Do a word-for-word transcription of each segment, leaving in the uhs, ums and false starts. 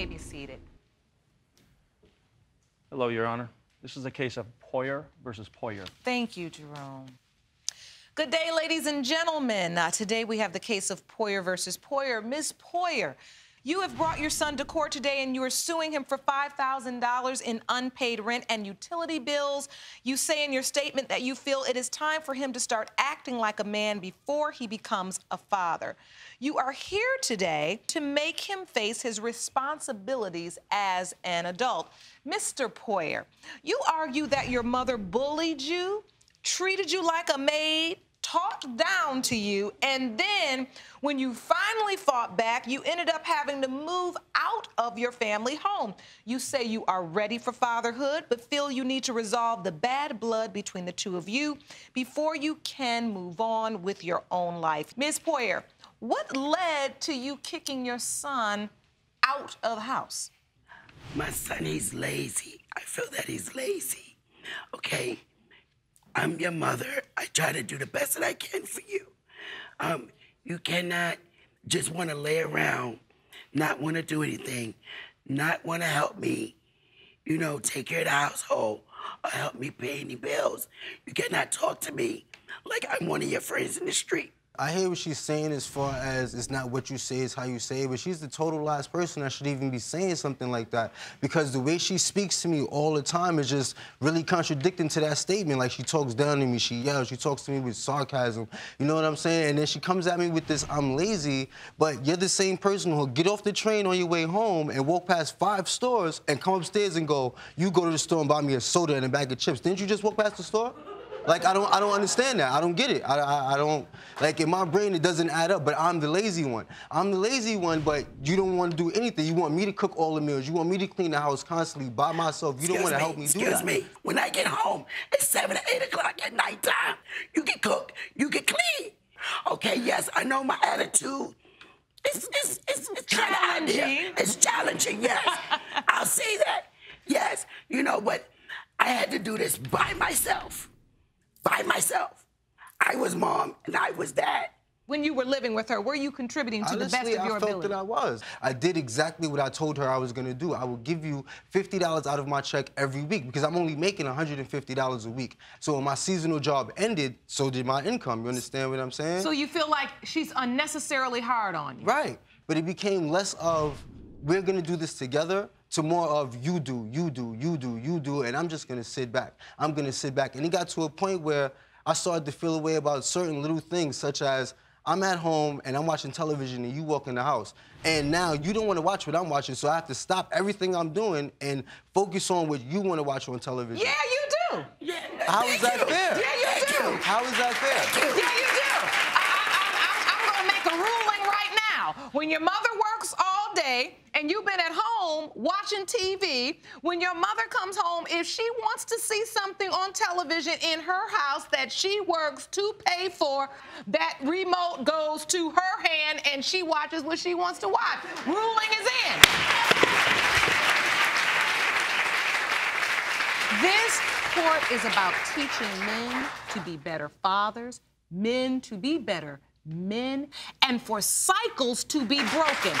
may be seated. Hello, Your Honor. This is a case of Poyer versus Poyer. Thank you, Jerome. Good day, ladies and gentlemen. Uh, today we have the case of Poyer versus Poyer. Miz Poyer, you have brought your son to court today and you are suing him for five thousand dollars in unpaid rent and utility bills. You say in your statement that you feel it is time for him to start acting like a man before he becomes a father. You are here today to make him face his responsibilities as an adult. Mister Poyer, you argue that your mother bullied you, treated you like a maid, talked down to you, and then when you finally fought back, you ended up having to move out of your family home. You say you are ready for fatherhood, but feel you need to resolve the bad blood between the two of you before you can move on with your own life. Miz Poyer, what led to you kicking your son out of the house? My son, he's lazy. I feel that he's lazy, okay? I'm your mother. I try to do the best that I can for you. Um, you cannot just want to lay around, not want to do anything, not want to help me, you know, take care of the household or help me pay any bills. You cannot talk to me like I'm one of your friends in the street. I hear what she's saying as far as it's not what you say, it's how you say it, but she's the total last person that should even be saying something like that, because the way she speaks to me all the time is just really contradicting to that statement. Like, she talks down to me, she yells, she talks to me with sarcasm, you know what I'm saying? And then she comes at me with this, I'm lazy, but you're the same person who'll get off the train on your way home and walk past five stores and come upstairs and go, you go to the store and buy me a soda and a bag of chips. Didn't you just walk past the store? Like, I don't, I don't understand that. I don't get it. I, I, I don't, like, in my brain, it doesn't add up, but I'm the lazy one. I'm the lazy one, but you don't want to do anything. You want me to cook all the meals. You want me to clean the house constantly by myself. You excuse don't want to help me do that. Excuse me. When I get home at seven or eight o'clock at nighttime, you can cook, you can clean. Okay, yes, I know my attitude. It's, it's, it's, it's challenging. Idea. It's challenging, yes. I'll say that, yes. You know, but I had to do this by myself. By myself. I was mom and I was dad. When you were living with her, were you contributing to Honestly, the best of your I ability? I felt that I was. I did exactly what I told her I was gonna do. I will give you fifty dollars out of my check every week because I'm only making one hundred fifty dollars a week. So when my seasonal job ended, so did my income. You understand what I'm saying? So you feel like she's unnecessarily hard on you. Right, but it became less of, we're gonna do this together, to more of you do, you do, you do, you do, and I'm just gonna sit back. I'm gonna sit back. And it got to a point where I started to feel a way about certain little things, such as I'm at home and I'm watching television and you walk in the house. And now you don't wanna watch what I'm watching, so I have to stop everything I'm doing and focus on what you wanna watch on television. Yeah, you do. Yeah, How is that you. fair? Yeah, you do. How is that fair? Yeah, you do. I, I, I, I'm gonna make a ruling right now. When your mother works all day, and you've been at home watching T V, when your mother comes home, if she wants to see something on television in her house that she works to pay for, that remote goes to her hand and she watches what she wants to watch. Ruling is in. This court is about teaching men to be better fathers, men to be better men, and for cycles to be broken.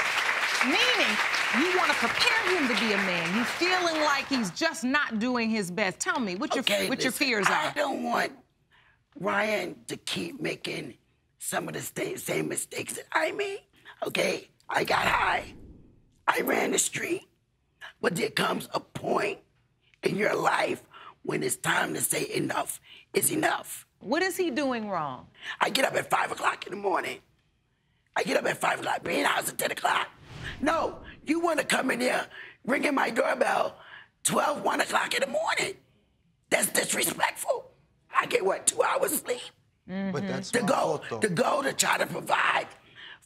Meaning, you want to prepare him to be a man. You're feeling like he's just not doing his best. Tell me what your okay, what listen, your fears are. I don't want Ryan to keep making some of the same mistakes that I made. Okay, I got high. I ran the street. But there comes a point in your life when it's time to say enough is enough. What is he doing wrong? I get up at five o'clock in the morning. I get up at five o'clock, be in the house at ten o'clock. No, you want to come in here ringing my doorbell twelve, one o'clock in the morning. That's disrespectful. I get, what, two hours sleep? Mm-hmm. But that's the goal, the goal to try to provide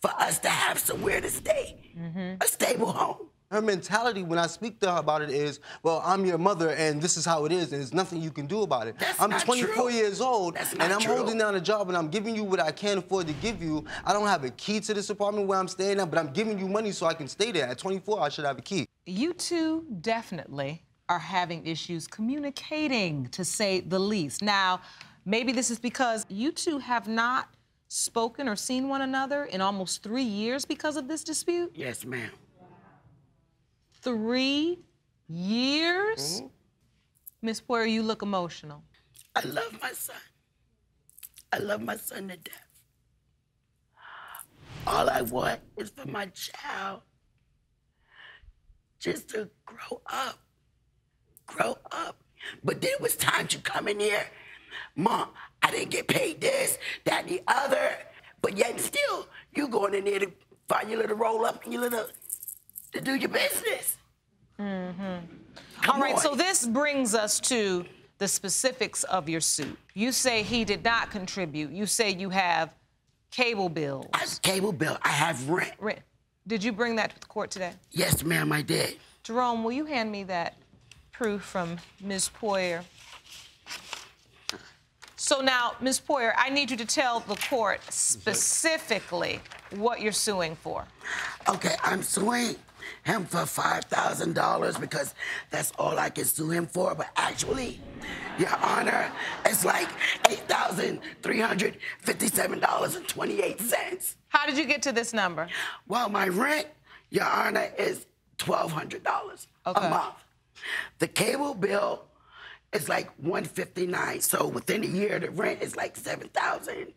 for us to have somewhere to stay, mm-hmm. a stable home. Her mentality when I speak to her about it is, well, I'm your mother and this is how it is and there's nothing you can do about it. That's I'm twenty-four true. years old and I'm true. holding down a job and I'm giving you what I can afford to give you. I don't have a key to this apartment where I'm staying at, but I'm giving you money so I can stay there. At twenty-four, I should have a key. You two definitely are having issues communicating, to say the least. Now, maybe this is because you two have not spoken or seen one another in almost three years because of this dispute? Yes, ma'am. three years? Miss mm-hmm. Poyer, you look emotional. I love my son. I love my son to death. All I want is for my child just to grow up, grow up. But then it was time to come in here. Mom, I didn't get paid this, that, the other. But yet still, you going in there to find your little roll up and your little, to do your business. Mm-hmm. Come All right, on. So this brings us to the specifics of your suit. You say he did not contribute. You say you have cable bills. I have cable bill. I have rent. Rent. Did you bring that to the court today? Yes, ma'am, I did. Jerome, will you hand me that proof from Miz Poyer? So now, Miz Poyer, I need you to tell the court specifically what you're suing for. Okay, I'm suing him for five thousand dollars because that's all I can sue him for, but actually, Your Honor, it's like eight thousand three hundred fifty-seven dollars and twenty-eight cents. How did you get to this number? Well, my rent, Your Honor, is twelve hundred dollars okay. a month. The cable bill is like one hundred fifty-nine dollars, so within a year, the rent is like seven thousand dollars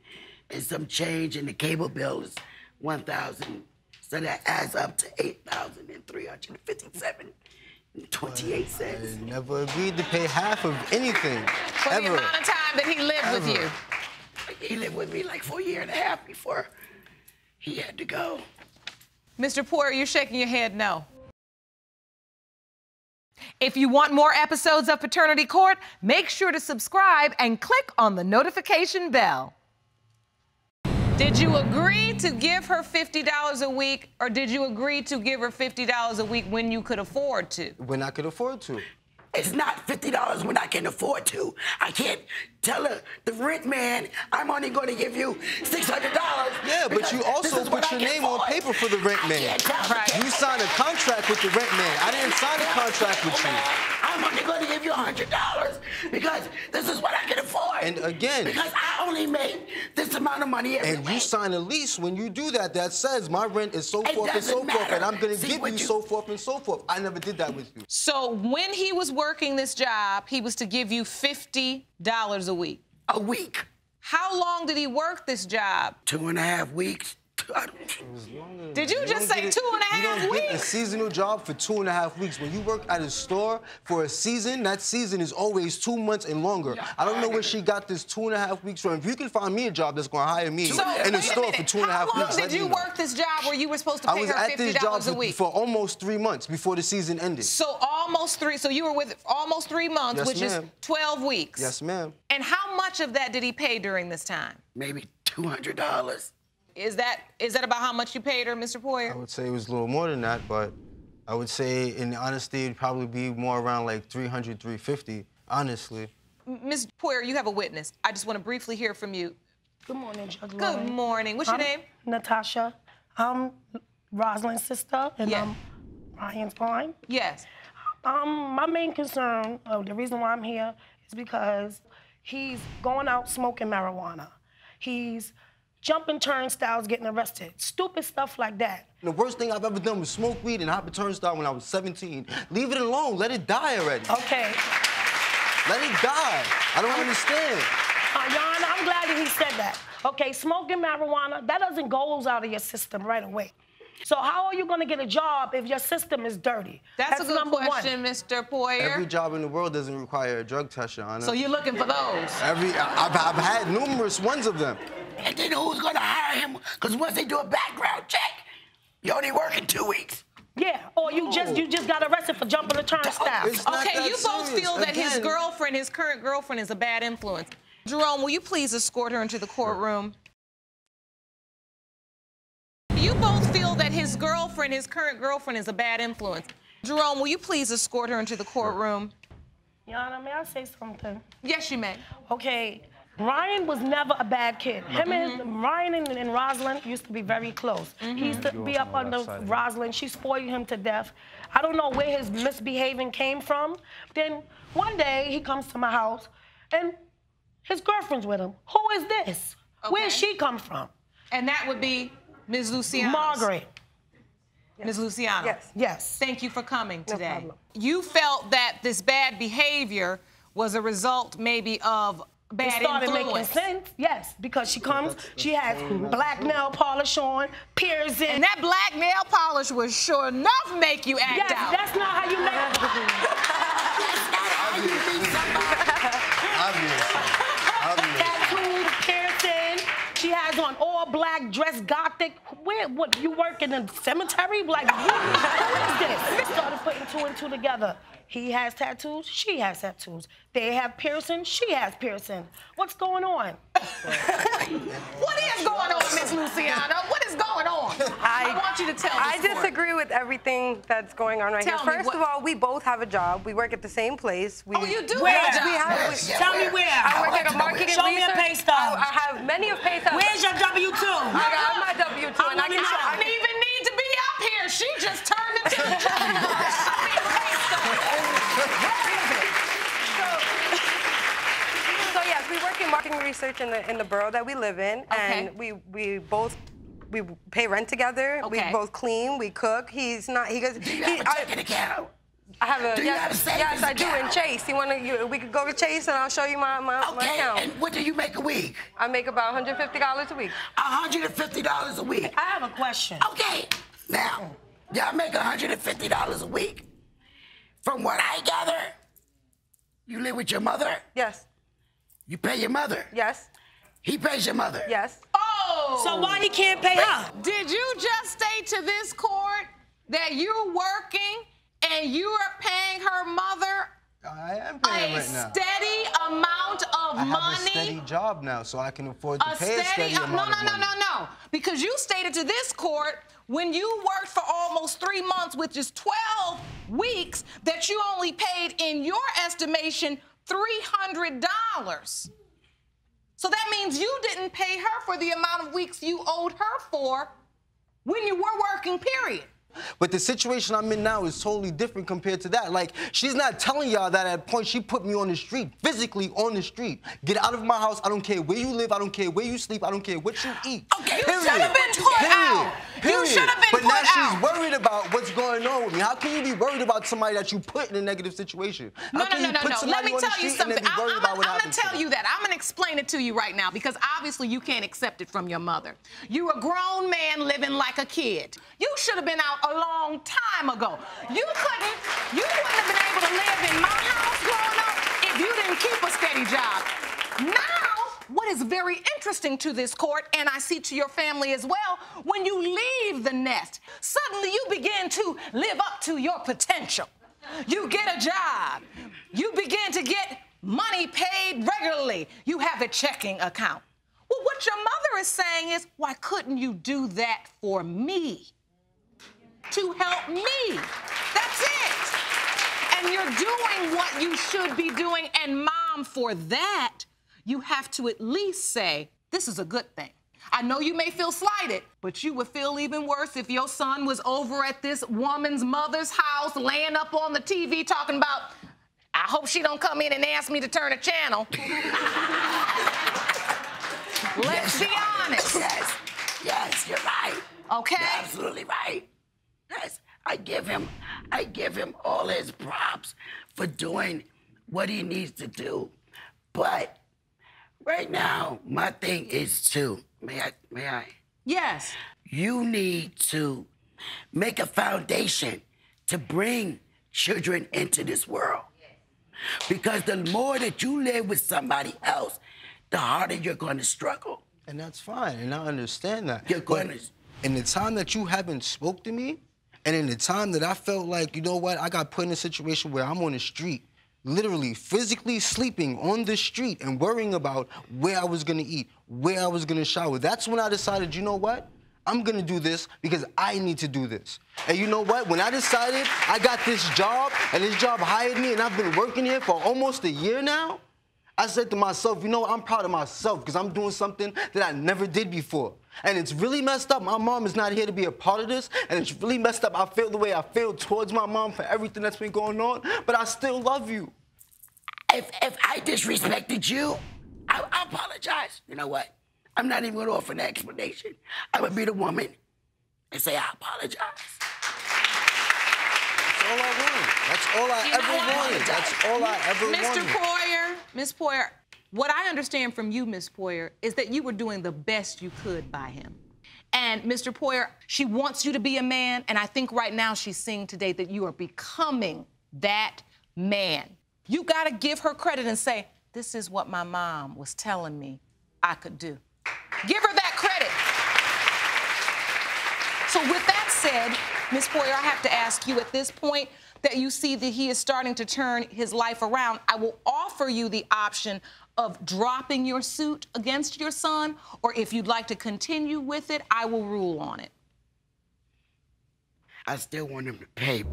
and some change, and the cable bill is one thousand dollars. So that adds up to eight thousand three hundred fifty-seven dollars and twenty-eight cents. I never agreed to pay half of anything, For ever. the amount of time that he lived ever. with you. He lived with me like for a year and a half before he had to go. Mister Poyer, you're shaking your head no. If you want more episodes of Paternity Court, make sure to subscribe and click on the notification bell. Did you agree to give her fifty dollars a week, or did you agree to give her fifty dollars a week when you could afford to? When I could afford to. It's not fifty dollars when I can afford to. I can't tell her, the rent man, I'm only going to give you six hundred dollars. Yeah, but you also put your name afford. on paper for the rent man. Right. You signed a contract with the rent man. I didn't sign a contract with you. I'm only going to give you one hundred dollars because this is what I can afford. And again... Because I only make this amount of money every And week. You sign a lease when you do that that says my rent is so it forth and so matter. forth and I'm going to give you, you so forth and so forth. I never did that with you. So when he was working this job, he was to give you fifty dollars a week. A week. How long did he work this job? Two and a half weeks. Did you, you just say two and a half weeks? You don't get a seasonal job for two and a half weeks. When you work at a store for a season, that season is always two months and longer. Yeah, I don't know where she got this two and a half weeks from. If you can find me a job that's going to hire me so, in a store for two and a half weeks. How long did you know. work this job where you were supposed to pay her fifty dollars a week? I was at this job for, for almost three months before the season ended. So almost three. So you were with almost three months, yes, which is twelve weeks. Yes, ma'am. And how much of that did he pay during this time? Maybe two hundred dollars. Is that is that about how much you paid her, Mister Poyer? I would say it was a little more than that, but I would say, in honesty, it'd probably be more around like three hundred, three fifty, honestly. Miz Poyer, you have a witness. I just want to briefly hear from you. Good morning, Judge Good Lauren. morning. What's I'm your name? Natasha. I'm Rosalind's sister, and yeah. I'm Ryan's client. Yes. Um, my main concern, uh, the reason why I'm here, is because he's going out smoking marijuana. He's jumping turnstiles, getting arrested. Stupid stuff like that. The worst thing I've ever done was smoke weed and hop a turnstile when I was seventeen. Leave it alone. Let it die already. Okay. Let it die. I don't understand. Ayana, I'm glad that he said that. Okay, smoking marijuana, that doesn't go out of your system right away. So how are you going to get a job if your system is dirty? That's, That's a good question, one. Mister Poyer. Every job in the world doesn't require a drug test, Your Honor. So you're looking for those? Every, I've, I've had numerous ones of them. And then who's going to hire him? Because once they do a background check, you only work in two weeks. Yeah, or you no. just you just got arrested for jumping a turnstile. Okay, you serious. both feel Again. that his girlfriend, his current girlfriend, is a bad influence. Jerome, will you please escort her into the courtroom? You both feel that his girlfriend, his current girlfriend, is a bad influence. Jerome, will you please escort her into the courtroom? Your Honor, may I say something? Yes, you may. Okay. Ryan was never a bad kid. Him mm-hmm. and Ryan and, and Rosalind used to be very close. Mm-hmm. He used to be up under Rosalind. She spoiled him to death. I don't know where his misbehaving came from. Then one day he comes to my house and his girlfriend's with him. Who is this? Okay. Where'd she come from? And that would be Miz Luciana. Margaret. Yes. Miz Luciano. Yes. Yes. Thank you for coming today. No problem. You felt that this bad behavior was a result maybe of bad influence. It started making sense. Yes, because she comes, she has black nail polish on, piercing. And that black nail polish would sure enough make you act yes, out. That's not how you make it. That's not how you think somebody. Obviously. Tattooed, piercing. She has on all black, dress gothic. Where, what, you work in a cemetery? Like, who, who is this? Started putting two and two together. He has tattoos, she has tattoos. They have piercing, she has piercing. What's going on? What is going on, Miss Luciano? What is going on? I, I want you to tell me. I disagree with everything that's going on right tell here. First of all, we both have a job. We work at the same place. We, oh, you do? Where? Have a job. We have, we, yeah, tell where? Me where. I work I at a marketing Show research. Me a pay stub. I, I have many of pay stubs. Where's your W two? I got my W two. I'm and I, can, I don't even need to be up here. She just turned into the job. So, so yes, we work in marketing research in the in the borough that we live in, okay. and we we both we pay rent together. Okay. We both clean, we cook. He's not. He goes. Do you he, have a chicken account? I have a. Do yes, you have a yes, I account? Do. In Chase, you want to? You, we could go to Chase, and I'll show you my my, okay, my account. And what do you make a week? I make about one hundred fifty dollars a week. one hundred fifty dollars a week. I have a question. Okay, now y'all make one hundred fifty dollars a week. From what I gather, you live with your mother? Yes. You pay your mother? Yes. He pays your mother? Yes. Oh! So why he can't pay her? Did you just state to this court that you're working and you are paying her mother I am paying a right now. steady amount of I have money? I a steady job now, so I can afford to a pay steady, a steady amount no, no, of money. No, no, no, no. Because you stated to this court when you worked for almost three months, which is twelve weeks, that you only paid, in your estimation, three hundred dollars. So that means you didn't pay her for the amount of weeks you owed her for when you were working, period. But the situation I'm in now is totally different compared to that. Like, she's not telling y'all that at a point she put me on the street, physically on the street. Get out of my house. I don't care where you live. I don't care where you sleep. I don't care what you eat. Okay, period. You should have been put period. out. Period. You should have been but put out. But now she's worried about what's going on with me. How can you be worried about somebody that you put in a negative situation? How no, can no, no, you no, no. Let me tell you something. I'm, I'm, I'm going to tell you that. I'm going to explain it to you right now because obviously you can't accept it from your mother. You're a grown man living like a kid. You should have been out a long time ago. You couldn't, you wouldn't have been able to live in my house growing up if you didn't keep a steady job. Now, what is very interesting to this court, and I see to your family as well, when you leave the nest, suddenly you begin to live up to your potential. You get a job. You begin to get money paid regularly. You have a checking account. Well, what your mother is saying is, why couldn't you do that for me? To help me. That's it. And you're doing what you should be doing. And, Mom, for that, you have to at least say, this is a good thing. I know you may feel slighted, but you would feel even worse if your son was over at this woman's mother's house, laying up on the T V talking about, I hope she don't come in and ask me to turn a channel. Let's yes, be honest. Yes, yes, you're right. Okay? You're absolutely right. Yes, I give him, I give him all his props for doing what he needs to do. But right now, my thing is to, may I, may I? Yes. You need to make a foundation to bring children into this world. Because the more that you live with somebody else, the harder you're going to struggle. And that's fine, and I understand that. You're going to... In the time that you haven't spoke to me, and in the time that I felt like, you know what, I got put in a situation where I'm on the street, literally, physically sleeping on the street and worrying about where I was going to eat, where I was going to shower. That's when I decided, you know what, I'm going to do this because I need to do this. And you know what, when I decided I got this job and this job hired me and I've been working here for almost a year now, I said to myself, you know, I'm proud of myself because I'm doing something that I never did before. And it's really messed up. My mom is not here to be a part of this. And it's really messed up. I feel the way I feel towards my mom for everything that's been going on. But I still love you. If, if I disrespected you, I, I apologize. You know what? I'm not even going to offer an explanation. I would be the woman and say, I apologize. all I wanted. That's all I you ever wanted. That's all I ever wanted. Mister Poyer, Miz Poyer, what I understand from you, Miz Poyer, is that you were doing the best you could by him. And Mister Poyer, she wants you to be a man, and I think right now she's seeing today that you are becoming that man. You gotta give her credit and say, this is what my mom was telling me I could do. Give her that credit. So with that said, Miz Poyer, I have to ask you at this point that you see that he is starting to turn his life around, I will offer you the option of dropping your suit against your son, or if you'd like to continue with it, I will rule on it. I still want him to pay.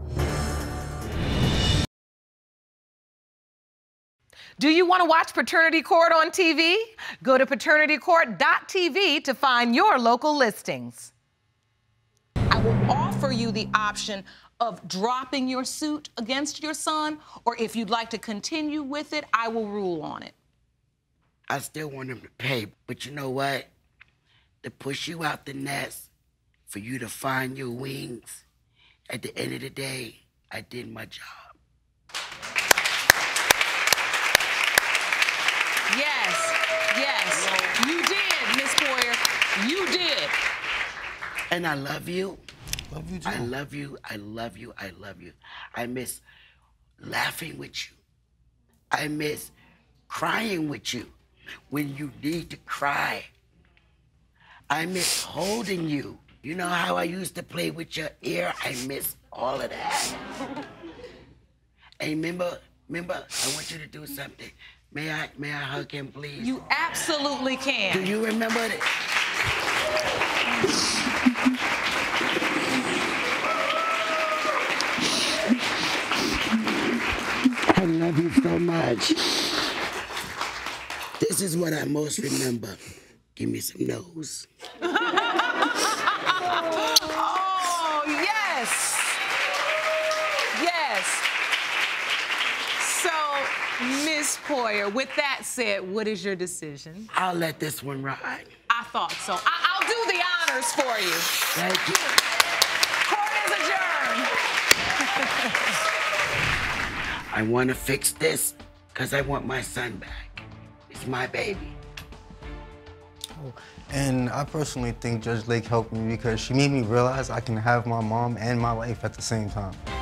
Do you want to watch Paternity Court on T V? Go to paternity court dot t v to find your local listings. I will offer you the option of dropping your suit against your son, or if you'd like to continue with it, I will rule on it. I still want him to pay, but you know what? To push you out the nest, for you to find your wings, at the end of the day, I did my job. Yes, yes, hello. You did, Miz Poyer, you did. And I love you. Love you too. I love you, I love you, I love you. I miss laughing with you. I miss crying with you when you need to cry. I miss holding you. You know how I used to play with your ear? I miss all of that. Hey, remember, remember, I want you to do something. May I, may I hug him, please? You absolutely can. Do you remember that? I love you so much. This is what I most remember. Give me some nose. Oh, yes. Yes. So, Miz Poyer, with that said, what is your decision? I'll let this one ride. I thought so. I I'll do the honors for you. Thank you. Court is adjourned. I want to fix this because I want my son back. It's my baby. Oh, and I personally think Judge Lake helped me because she made me realize I can have my mom and my life at the same time.